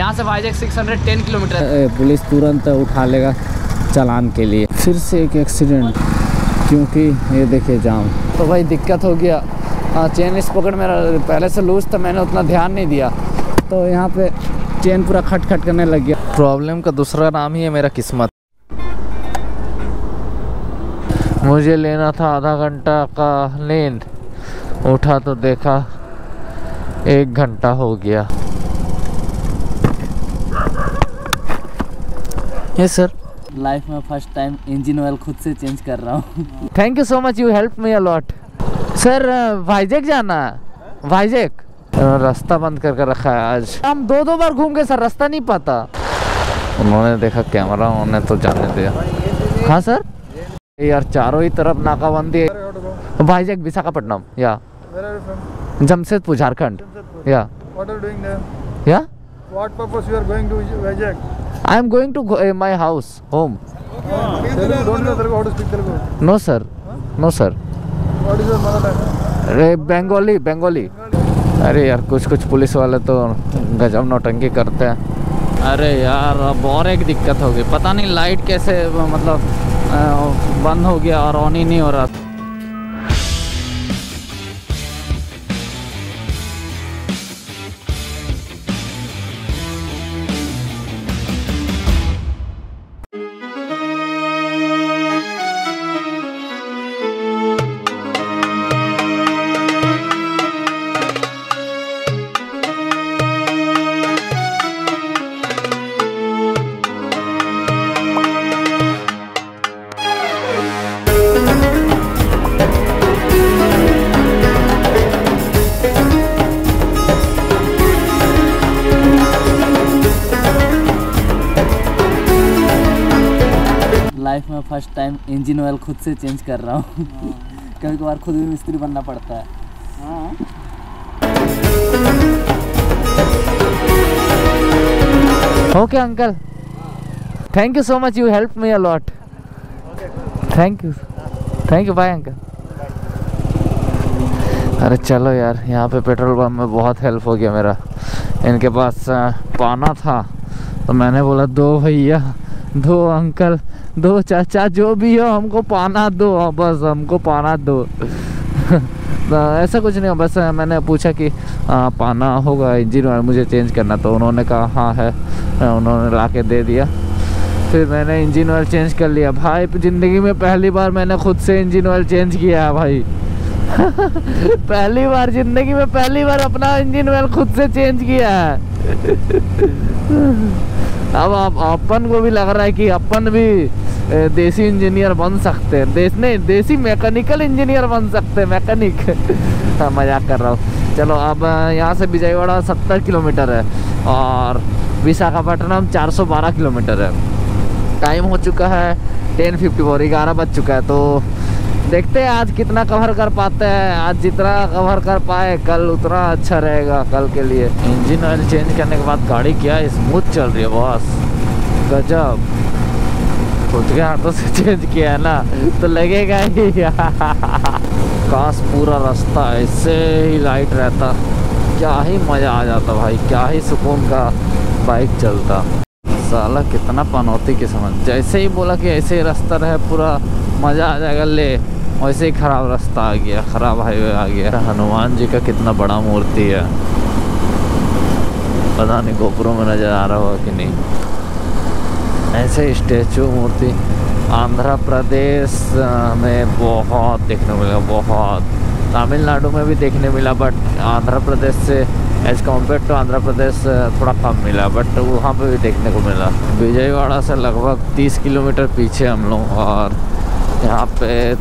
यहाँ से Vizag 610 kilometre. Police तुरंत उठा लेगा चालान के लिए। फिर से एक एक्सीडेंट, क्योंकि ये देखिए जाम। तो भाई दिक्कत हो गया, चेन इस पकड़ मेरा पहले से लूज था, मैंने उतना ध्यान नहीं दिया, तो यहाँ पे चेन पूरा खट खट करने लग गया। प्रॉब्लम का दूसरा नाम ही है मेरा किस्मत। मुझे लेना था आधा घंटा का लेन, उठा तो देखा 1 घंटा हो गया। यस सर, लाइफ में फर्स्ट टाइम इंजन ऑयल खुद से चेंज कर रहा हूँ। Thank you so much, you help me a lot. Sir Vizag जाना है, वाइजैक रास्ता बंद करके रखा है आज। हम 2-2 बार घूम गए सर, रास्ता नहीं पता। उन्होंने देखा कैमरा, उन्होंने तो जाने दिया। हाँ सर, यार चारों ही तरफ नाकाबंदी। वाइजैक विशाखापट्टनम या जमशेदपुर झारखंड या What purpose you are going to Vijay? I am going to my house, home. Don't know how to speak Telugu. No sir, no sir. What is your mother language? Bengali, Bengali. अरे यार कुछ police वाले तो गजब नौटंकी करते हैं। अरे यार अब और एक दिक्कत हो गई, पता नहीं लाइट कैसे मतलब बंद हो गया और ऑन ही नहीं हो रहा। लाइफ में फर्स्ट टाइम इंजन ऑयल खुद से चेंज कर रहा हूँ। कभी कभार खुद भी मिस्त्री बनना पड़ता है। Okay uncle, thank you so much, you help me a lot. Thank you, bye uncle. अरे चलो यार, यहाँ पे पेट्रोल पंप में बहुत हेल्प हो गया मेरा। इनके पास पाना था तो मैंने बोला 2 भैया 2 अंकल 2 चाचा जो भी हो, हमको पाना दो, बस हमको पाना दो। ऐसा कुछ नहीं, बस मैंने पूछा कि पाना होगा इंजन ऑयल मुझे चेंज करना, तो उन्होंने कहा हाँ है, उन्होंने ला के दे दिया। फिर मैंने इंजन ऑयल चेंज कर लिया। भाई ज़िंदगी में पहली बार मैंने खुद से इंजन ऑयल चेंज किया है भाई। पहली बार ज़िंदगी में अपना इंजन ऑयल खुद से चेंज किया है। अब अपन को भी लग रहा है कि अपन भी देसी इंजीनियर बन सकते हैं, देसी मैकेनिकल इंजीनियर बन सकते हैं, मैकेनिक। मजाक कर रहा हूँ। चलो अब यहाँ से विजयवाड़ा 70 किलोमीटर है और विशाखापट्टनम 412 किलोमीटर है। टाइम हो चुका है 10:54, 11 बज चुका है। तो देखते हैं आज कितना कवर कर पाते हैं। आज जितना कवर कर पाए कल उतना अच्छा रहेगा कल के लिए। इंजन ऑयल चेंज करने के बाद गाड़ी क्या स्मूथ चल रही है बॉस, गजब। खुद के हाथों से चेंज किया है ना तो लगेगा ही। काश पूरा रास्ता ऐसे ही लाइट रहता, क्या ही मज़ा आ जाता भाई, क्या ही सुकून का बाइक चलता। साला कितना पनौती की समझ, जैसे ही बोला कि ऐसे ही रास्ता रहे पूरा मज़ा आ जाएगा, ले वैसे ही ख़राब रास्ता आ गया, ख़राब हाईवे आ गया। हनुमान जी का कितना बड़ा मूर्ति है, पता नहीं गोपुरों में नज़र आ रहा होगा कि नहीं। ऐसे स्टैचू मूर्ति आंध्र प्रदेश में बहुत देखने मिला, बहुत। तमिलनाडु में भी देखने मिला, बट आंध्र प्रदेश से as compare to Andhra Pradesh थोड़ा कम मिला, बट वहाँ पे भी देखने को मिला। विजयवाड़ा से लगभग 30 किलोमीटर पीछे हम लोग, और यहाँ पे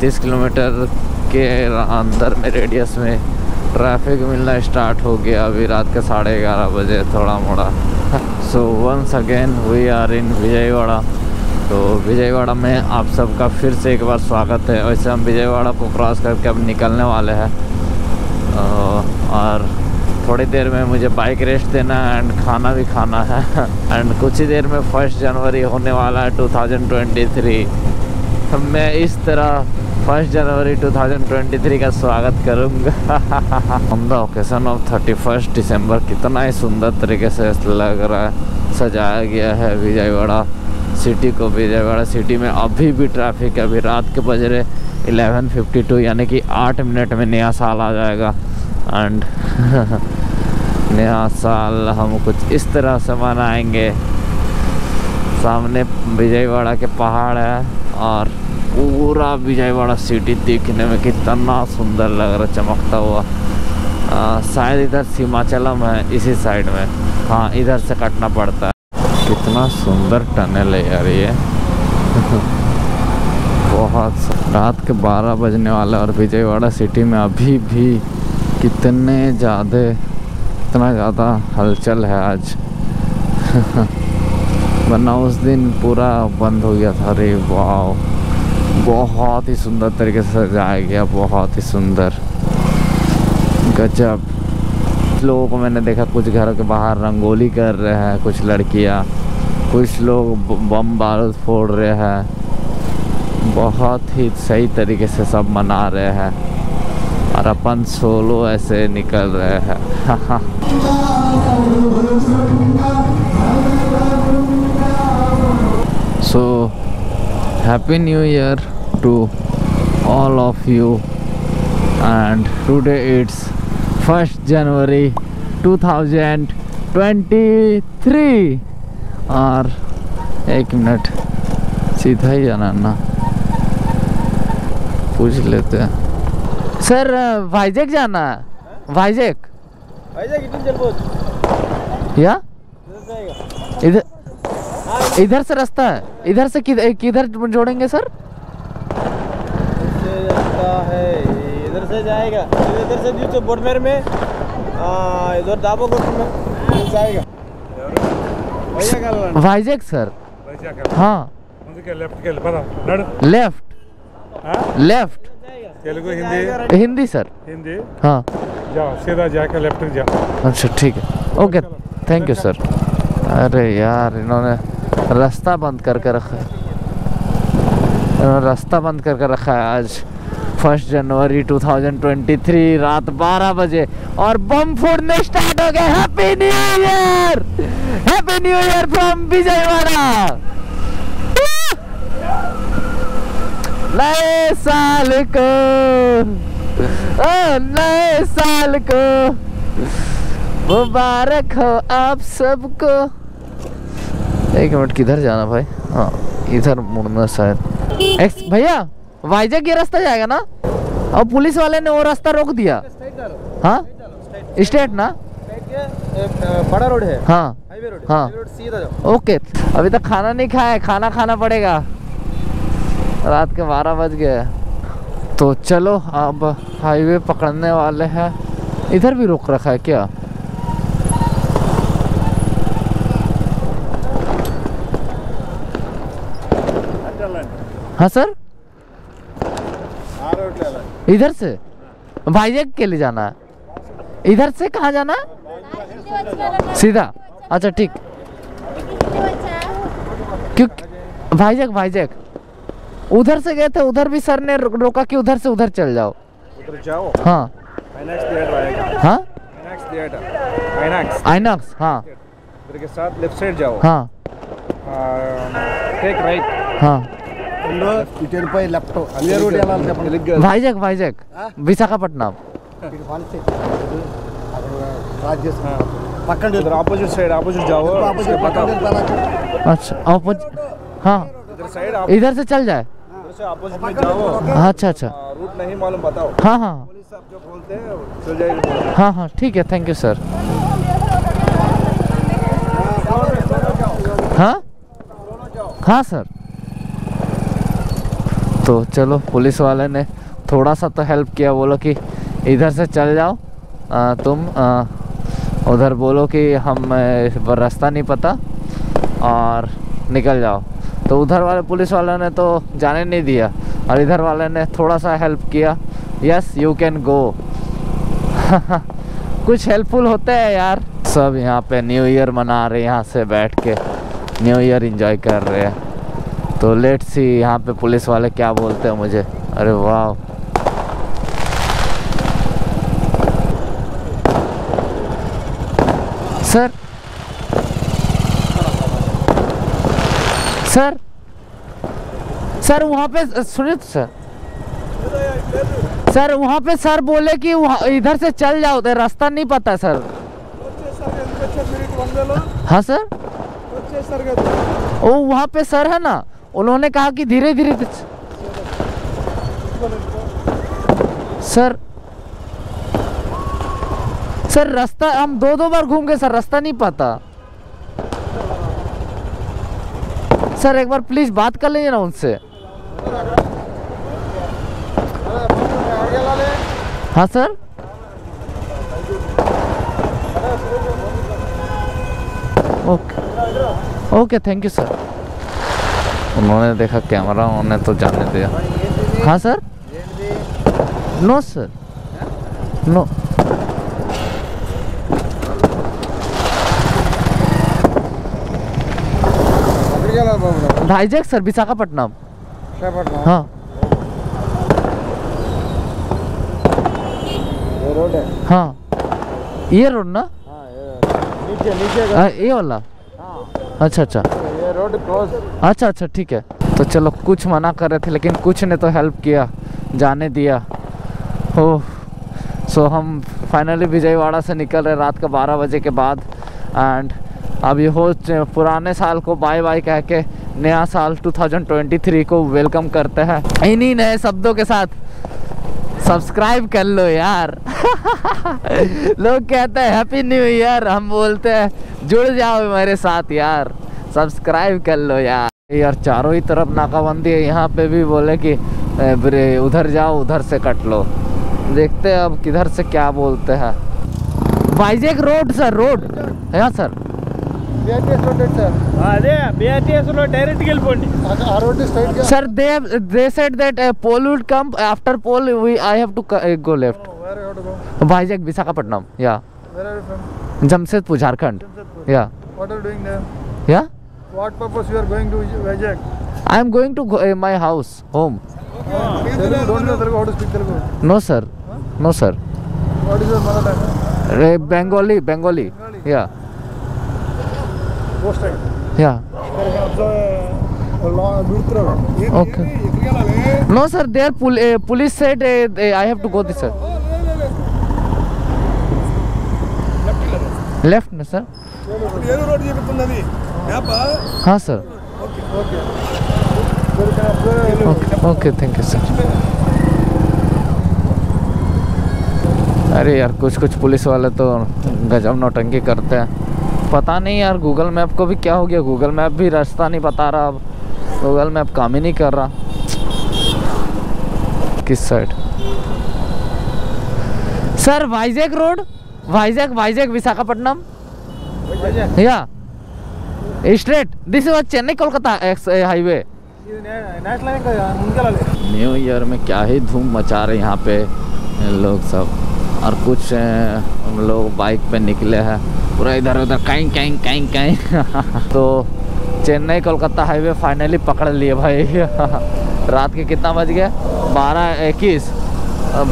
30 किलोमीटर के अंदर में रेडियस में ट्रैफिक मिलना स्टार्ट हो गया अभी रात के 11:30 बजे थोड़ा मोड़ा। So once again we are in Vijayawada. तो विजयवाड़ा में आप सबका फिर से एक बार स्वागत है। वैसे हम विजयवाड़ा को क्रॉस करके अब निकलने वाले हैं, और थोड़ी देर में मुझे बाइक रेस्ट देना एंड खाना भी खाना है, एंड कुछ ही देर में 1 जनवरी होने वाला है 2023। मैं इस तरह 1 जनवरी 2023 का स्वागत करूंगा on the occasion of 31 December. कितना ही सुंदर तरीके से लग रहा है, सजाया गया है विजयवाड़ा सिटी को। विजयवाड़ा सिटी में अभी भी ट्रैफिक है। अभी रात के बज रहे 11:52 यानी कि 8 मिनट में नया साल आ जाएगा। एंड नया साल हम कुछ इस तरह से मनाएंगे। सामने विजयवाड़ा के पहाड़ है और पूरा विजयवाड़ा सिटी देखने में कितना सुंदर लग रहा, चमकता हुआ। शायद इधर सीमाचलम है इसी साइड में, हाँ इधर से कटना पड़ता है। कितना सुंदर टनल है यार ये बहुत। रात के 12 बजने वाला और विजयवाड़ा सिटी में अभी भी इतना ज़्यादा हलचल है आज वरना उस दिन पूरा बंद हो गया था। अरे वाह, बहुत ही सुंदर तरीके से सजाया गया, बहुत ही सुंदर, गजब। लोगों को मैंने देखा कुछ घरों के बाहर रंगोली कर रहे हैं, कुछ लड़कियां, कुछ लोग बम बारूद फोड़ रहे हैं। बहुत ही सही तरीके से सब मना रहे हैं और अपन सोलो ऐसे निकल रहे हैं। So happy new year to all of you. And today it's 1 January 2023। और 1 मिनट सीधा ही जाना ना, पूछ लेते हैं। सर वाइजेक जाना है। वाइजेक या इधर इधर से रास्ता है। इधर से किधर जोड़ेंगे सर? इधर से जाएगा, इधर से नीचे बोडमेर में, इधर दाबो में जाएगा। वाइजेक सर, हाँ लेफ्ट। तेलुगु हिंदी सर, हिंदी हाँ, जाओ सीधा जाके लेफ्ट जाओ। अच्छा ठीक है, ओके थैंक यू सर। अरे यार इन्होंने रास्ता बंद करके रखा है, आज 1 जनवरी 2023 रात 12 बजे और बम फोड़ने स्टार्ट हो गए। Happy new year, happy new year from Vijayawada. नए साल को मुबारक हो आप सबको। 1 मिनट किधर जाना भाई? हाँ इधर मुड़ना शायद। एक्स भैया वाइजेक ये रास्ता जाएगा ना? और पुलिस वाले ने वो रास्ता रोक दिया। हाँ स्ट्रेट ना, बड़ा रोड है। हाँ हाईवे रोड, हाँ सीधा जाओ। ओके अभी तक खाना नहीं खाया, खाना खाना पड़ेगा। रात के 12 बज गए तो चलो अब हाईवे पकड़ने वाले हैं। इधर भी रोक रखा है क्या? हाँ सर इधर से वाइजेक के लिए जाना है। इधर से कहाँ जाना है? सीधा। अच्छा ठीक, क्यों वाइजेक उधर से गए थे, उधर भी सर ने रोका कि उधर से उधर चल जाओ। हाँ आइनॉक्स, हाँ के साथ लेफ्ट साइड जाओ। हाँ टेक राइट। हाँ वाइजेक विशाखापट्टनम ऑपोजिट साइड जाओ। अच्छा ऑपोजिट, हाँ इधर से चल जाए। अच्छा अच्छा रूट नहीं मालूम बताओ। हाँ हाँ जो बोलते हैं, हाँ हाँ ठीक है थैंक यू सर। हाँ हाँ सर, तो चलो पुलिस वाले ने थोड़ा सा तो हेल्प किया। बोलो कि इधर से चल जाओ, तुम उधर बोलो कि हम रास्ता नहीं पता और निकल जाओ। तो उधर वाले पुलिस वाले ने तो जाने नहीं दिया और इधर वाले ने थोड़ा सा हेल्प किया। यस यू कैन गो कुछ हेल्पफुल होते हैं यार। सब यहाँ पे न्यू ईयर मना रहे हैं, यहाँ से बैठ के न्यू ईयर इंजॉय कर रहे हैं। तो लेट्स सी यहाँ पे पुलिस वाले क्या बोलते हैं मुझे। अरे वाह, सर सर सर वहाँ पे सुनिए सर, सर वहाँ पे सर बोले कि इधर से चल जाओ, उधर रास्ता नहीं पता सर। हाँ सर, वो वहाँ पे सर है ना, उन्होंने कहा कि धीरे धीरे सर। सर रास्ता हम दो दो बार घूम गए सर, रास्ता नहीं पता सर। एक बार प्लीज बात कर लीजिए ना उनसे। हाँ sir, okay okay, thank you sir. उन्होंने देखा कैमरा, उन्होंने तो जाने दिया। हाँ sir, no sir, no. Vizag sir, Visakhapatnam. हाँ रोड है, हाँ ये रोड ना, नीचे नीचे ये वाला। अच्छा अच्छा, ये रोड क्रॉस। अच्छा अच्छा ठीक है। तो चलो, कुछ मना कर रहे थे लेकिन कुछ ने तो हेल्प किया, जाने दिया हो। सो हम फाइनली विजयवाड़ा से निकल रहे रात का 12 बजे के बाद। एंड अब ये हो, पुराने साल को बाय बाय कह के नया साल 2023 को वेलकम करते हैं इन्हीं नए शब्दों के साथ। सब्सक्राइब कर लो यार। लोग कहते हैं हैप्पी न्यू ईयर, हम बोलते हैं जुड़ जाओ मेरे साथ यार, सब्सक्राइब कर लो यार। यार चारों ही तरफ नाकाबंदी है, यहाँ पे भी बोले कि उधर जाओ उधर से कट लो। देखते हैं अब किधर से क्या बोलते हैं। वाइजेक रोड सर, रोड है sir, sir they said that poll would come after poll I have to go left. Vijay Visakhapatnam, yeah. Where are you from? Jamshedpur, Jharkhand. Jamshedpur. Yeah. What are you doing there? Yeah. What purpose you are going to Vijay? I am going to go, my house, home. Okay. Don't know how to speak Telugu. No sir. Huh? No sir. What is your mother language? Bengali. Bengali. Yeah. Yeah. Okay. No sir, there police said I have to go this sir. Left no sir. हाँ sir. Okay. Okay, thank you sir. अरे यार कुछ कुछ police वाले तो गजब नौटंकी करते हैं। पता नहीं यार गूगल मैप को भी क्या हो गया, गूगल मैप भी रास्ता नहीं बता रहा। अब गूगल मैप काम ही नहीं कर रहा। किस side sir? Vizag road, Vizag, Vizag Visakhapatnam, या straight this was Chennai Kolkata highway. New year में क्या ही धूम मचा रहे यहाँ पे लोग सब। और कुछ हम लोग बाइक पे निकले हैं, पूरा इधर उधर कहीं कहीं कहीं कहीं। तो चेन्नई कोलकाता हाईवे फाइनली पकड़ लिए भाई। रात के कितना बज गया, 12:21।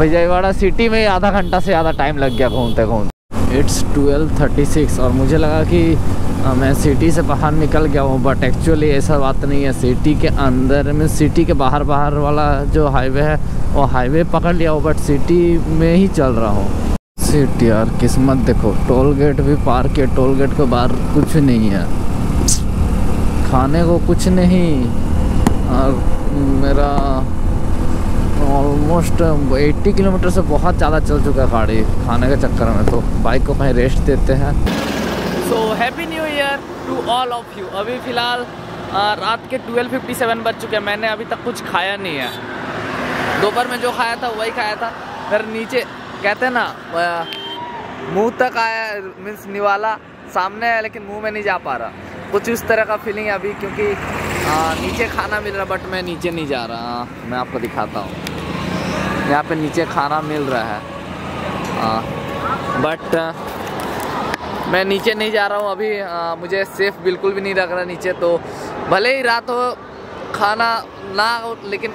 विजयवाड़ा सिटी में आधा घंटा से ज़्यादा टाइम लग गया घूमते घूमते। इट्स 12:36 और मुझे लगा कि मैं सिटी से बाहर निकल गया हूँ, बट एक्चुअली ऐसा बात नहीं है। सिटी के अंदर में, सिटी के बाहर बाहर वाला जो हाईवे है वो हाईवे पकड़ लिया हूँ, बट सिटी में ही चल रहा हूँ। सीट यार किस्मत देखो, टोल गेट भी पार के, टोल गेट के बाहर कुछ नहीं है, खाने को कुछ नहीं। और मेरा ऑलमोस्ट 80 किलोमीटर से बहुत ज़्यादा चल चुका है गाड़ी खाने के चक्कर में। तो बाइक को कहीं रेस्ट देते हैं। So happy new year to all of you. अभी फ़िलहाल रात के 12:57 बज चुके हैं। मैंने अभी तक कुछ खाया नहीं है, दोपहर में जो खाया था वही खाया था। फिर नीचे कहते हैं ना मुंह तक आया, मीन्स निवाला सामने है लेकिन मुंह में नहीं जा पा रहा, कुछ उस तरह का फीलिंग है अभी, क्योंकि नीचे खाना मिल रहा बट मैं नीचे नहीं जा रहा। मैं आपको दिखाता हूँ, यहाँ पे नीचे खाना मिल रहा है बट मैं नीचे नहीं जा रहा हूँ अभी। मुझे सेफ बिल्कुल भी नहीं लग रहा नीचे। तो भले ही रात हो, खाना ना, लेकिन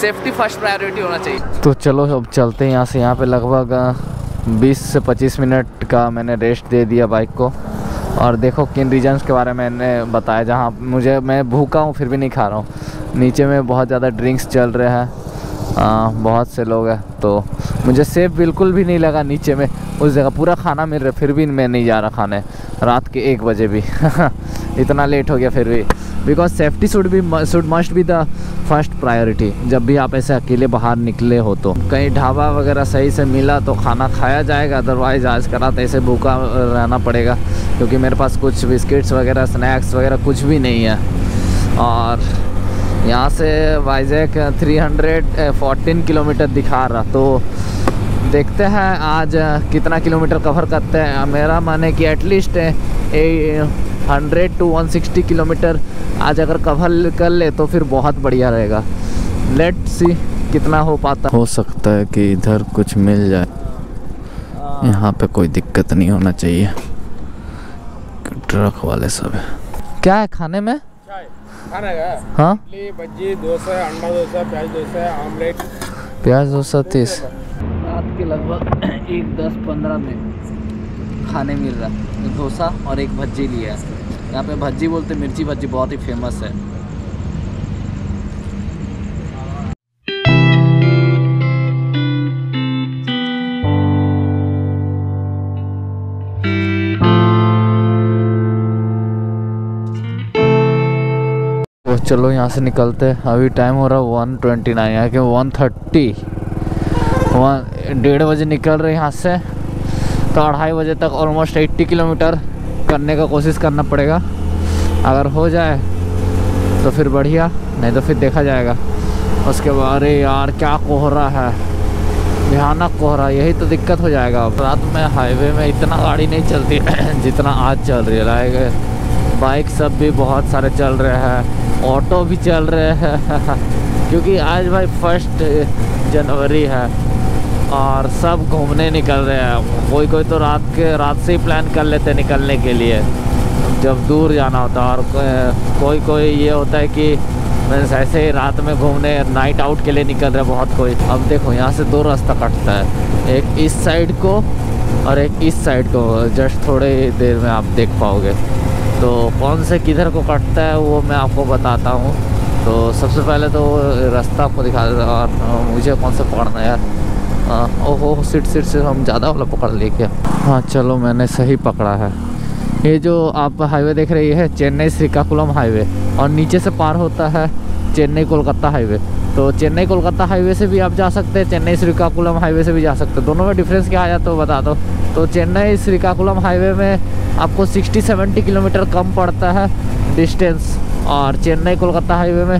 सेफ्टी फर्स्ट प्रायोरिटी होना चाहिए। तो चलो अब चलते हैं यहाँ से। यहाँ पे लगभग 20 से 25 मिनट का मैंने रेस्ट दे दिया बाइक को। और देखो किन रीजन्स के बारे में मैंने बताया, जहाँ मैं भूखा हूँ फिर भी नहीं खा रहा हूँ। नीचे में बहुत ज़्यादा ड्रिंक्स चल रहे हैं, बहुत से लोग हैं, तो मुझे सेफ बिल्कुल भी नहीं लगा। नीचे में उस जगह पूरा खाना मिल रहा है, फिर भी मैं नहीं जा रहा खाने, रात के 1 बजे भी इतना लेट हो गया फिर भी। Because safety should must be the first priority. जब भी आप ऐसे अकेले बाहर निकले हो तो कहीं ढाबा वगैरह सही से मिला तो खाना खाया जाएगा, अदरवाइज़ आज का रात ऐसे भूखा रहना पड़ेगा। क्योंकि मेरे पास कुछ बिस्किट्स वगैरह स्नैक्स वगैरह कुछ भी नहीं है। और यहाँ से वाइजैक 314 किलोमीटर दिखा रहा, तो देखते हैं आज कितना किलोमीटर कवर करते हैं। मेरा माने कि एटलीस्ट 100 to 160 किलोमीटर आज अगर कवर कर ले तो फिर बहुत बढ़िया रहेगा। लेट्स सी कितना हो पाता। हो सकता है कि इधर कुछ मिल जाए, यहाँ पे कोई दिक्कत नहीं होना चाहिए। ट्रक वाले सब है। क्या है खाने में? खाना है हाँ, भज्जी, डोसा, अंडा डोसा, प्याज डोसा, ऑमलेट, प्याज डोसा 30। रात के लगभग 1:10-15 में खाने मिल रहा है। डोसा और एक भज्जी लिया है। यहाँ पे भज्जी बोलते मिर्ची भज्जी, बहुत ही फेमस है। तो चलो यहाँ से निकलते हैं। अभी टाइम हो रहा है 1:29, यहाँ के 1:30, 1:30 बजे निकल रहे यहाँ से तो 2:30 बजे तक ऑलमोस्ट 80 किलोमीटर करने का कोशिश करना पड़ेगा। अगर हो जाए तो फिर बढ़िया, नहीं तो फिर देखा जाएगा उसके बाद। अरे यार क्या कोहरा है, भयानक कोहरा, यही तो दिक्कत हो जाएगा। अब रात में हाईवे में इतना गाड़ी नहीं चलती जितना आज चल रही है। लाइक बाइक सब भी बहुत सारे चल रहे हैं, ऑटो भी चल रहे हैं क्योंकि आज भाई 1 जनवरी है और सब घूमने निकल रहे हैं। कोई तो रात से ही प्लान कर लेते हैं निकलने के लिए जब दूर जाना होता है, और कोई ये होता है कि मीन्स ऐसे ही रात में घूमने नाइट आउट के लिए निकल रहे हैं बहुत कोई। अब देखो यहाँ से 2 रास्ता कटता है, एक इस साइड को और एक इस साइड को। जस्ट थोड़े देर में आप देख पाओगे तो कौन से किधर को कटता है वो मैं आपको बताता हूँ। तो सबसे पहले तो रास्ता आपको दिखा देता, और मुझे कौन सा पकड़ना है यार। ओहो सीट से हम ज़्यादा वाला पकड़ ले क्या? हाँ चलो मैंने सही पकड़ा है। ये जो आप हाईवे देख रही है चेन्नई श्रीकाकुलम हाईवे, और नीचे से पार होता है चेन्नई कोलकाता हाईवे। तो चेन्नई कोलकाता हाईवे से भी आप जा सकते हैं, चेन्नई श्रीकाकुलम हाईवे से भी जा सकते हैं। दोनों में डिफरेंस क्या आया तो बता दो। तो चेन्नई श्रीकाकुलम हाईवे में आपको 60-70 किलोमीटर कम पड़ता है डिस्टेंस, और चेन्नई कोलकाता हाईवे में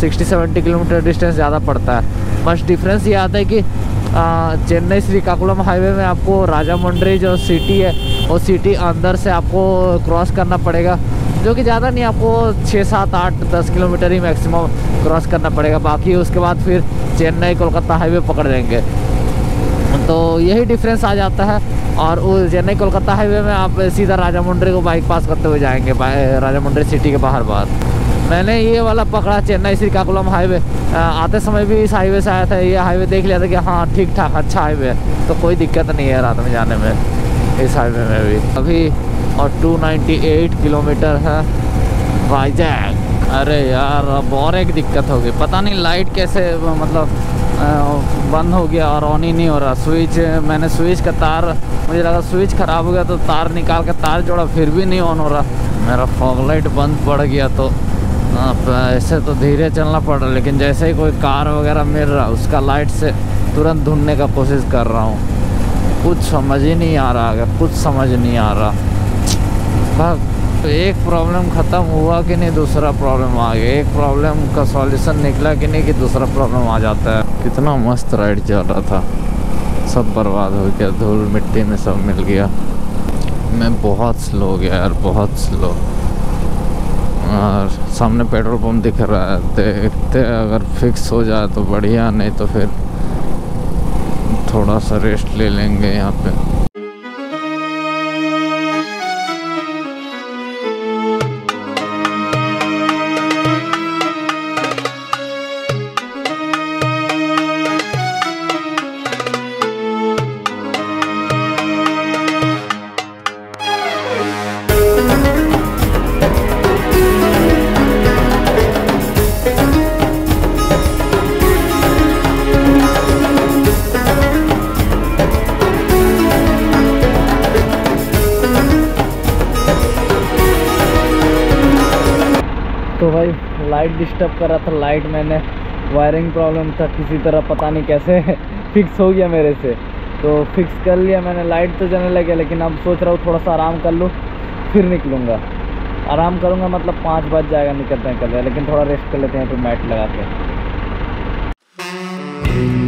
60-70 किलोमीटर डिस्टेंस ज़्यादा पड़ता है। बस डिफरेंस ये आता है कि चेन्नई श्रीकाकुलम हाईवे में आपको राजामुंड्री जो सिटी है वो सिटी अंदर से आपको क्रॉस करना पड़ेगा, जो कि ज़्यादा नहीं, आपको 6-7-8-10 किलोमीटर ही मैक्सिमम क्रॉस करना पड़ेगा। बाकी उसके बाद फिर चेन्नई कोलकाता हाईवे पकड़ लेंगे। तो यही डिफरेंस आ जाता है। और उस चेन्नई कोलकाता हाईवे में आप सीधा राजामुंड्री को बाइक पास करते हुए जाएंगे, राजामुंड्री सिटी के बाहर। मैंने ये वाला पकड़ा चेन्नई श्रीकाकुलम हाईवे, आते समय भी इस हाईवे से आया था। ये हाईवे देख लिया था कि हाँ ठीक ठाक अच्छा हाईवे है, तो कोई दिक्कत नहीं है रात में जाने में इस हाईवे में भी। अभी और 298 किलोमीटर है वाइजैक। अरे यार अब और एक दिक्कत हो गई, पता नहीं लाइट कैसे मतलब बंद हो गया और ऑन ही नहीं हो रहा। स्विच मैंने स्विच का तार, मुझे लगा स्विच ख़राब हो गया तो तार निकाल के तार जोड़ा, फिर भी नहीं ऑन हो रहा। मेरा फॉग लाइट बंद पड़ गया। तो ऐसे तो धीरे चलना पड़ रहा है, लेकिन जैसे ही कोई कार वगैरह मिल रहा उसका लाइट से तुरंत ढूंढने का कोशिश कर रहा हूँ। कुछ समझ ही नहीं आ रहा। एक प्रॉब्लम ख़त्म हुआ कि नहीं दूसरा प्रॉब्लम आ गया, एक प्रॉब्लम का सॉल्यूशन निकला कि नहीं कि दूसरा प्रॉब्लम आ जाता है। कितना मस्त राइड चल रहा था, सब बर्बाद हो गया, धूल मिट्टी में सब मिल गया। मैं बहुत स्लो हो गया यार, बहुत स्लो। और सामने पेट्रोल पंप दिख रहा है, देखते अगर फिक्स हो जाए तो बढ़िया, नहीं तो फिर थोड़ा सा रेस्ट ले लेंगे यहाँ पे। तो भाई लाइट डिस्टर्ब कर रहा था, लाइट मैंने वायरिंग प्रॉब्लम था, किसी तरह पता नहीं कैसे फिक्स हो गया मेरे से, तो फिक्स कर लिया मैंने। लाइट तो जलने लगे लेकिन अब सोच रहा हूँ थोड़ा सा आराम कर लूँ फिर निकलूँगा। आराम करूँगा मतलब 5 बज जाएगा निकलते हैं, लेकिन थोड़ा रेस्ट कर लेते हैं फिर मैट लगा के।